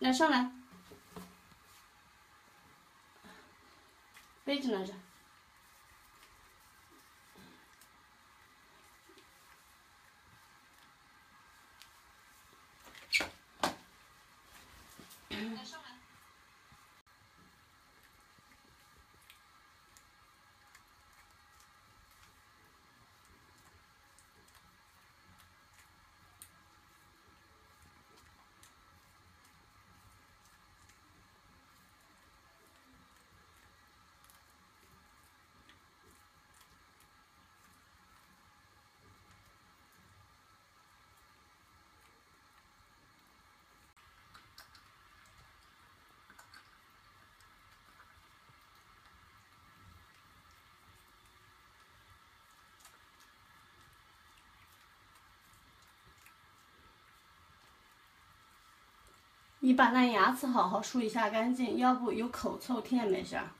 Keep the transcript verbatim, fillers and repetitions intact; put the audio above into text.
来上来，杯子拿着。来上来。 你把那牙齿好好梳一下干净，要不有口臭，听见没事儿？